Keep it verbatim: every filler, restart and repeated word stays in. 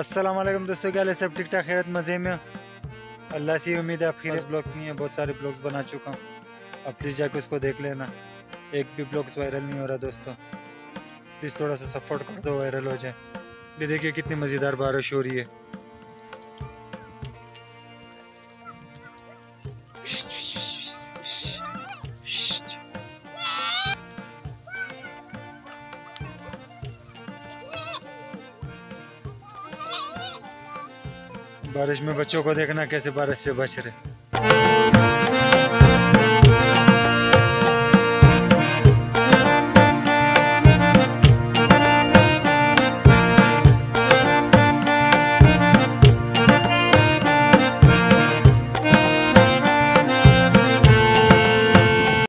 अस्सलाम वालेकुम दोस्तों, क्या हाल है? सब ठीक ठाक, खैरियत, मज़े में? अल्लाह से उम्मीद है आप खैरियत। ब्लॉग नहीं है, बहुत सारे ब्लॉग्स बना चुका हूँ, आप प्लीज़ जाके उसको देख लेना। एक भी ब्लॉग्स वायरल नहीं हो रहा दोस्तों, प्लीज़ थोड़ा सा सपोर्ट कर दो, वायरल हो जाए। ये देखिए कितनी मज़ेदार बारिश हो रही है। बारिश में बच्चों को देखना कैसे बारिश से बच रहे।